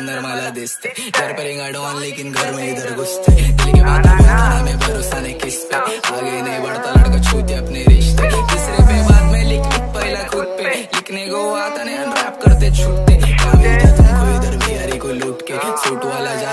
अंदर माला दिसते, घर पर इंगाड़ों लेकिन घर में इधर घुसते। दिल के बातों में खाना में भरोसा नहीं किस पे, आगे नहीं बढ़ता लड़का छूटे अपने रिश्ते। तीसरे पे बाद में लिख लिख पहला खुद पे, लिखने को आता नहीं अनरैप करते छूटते। तुमको इधर भी यारी को लूट के सूट वाला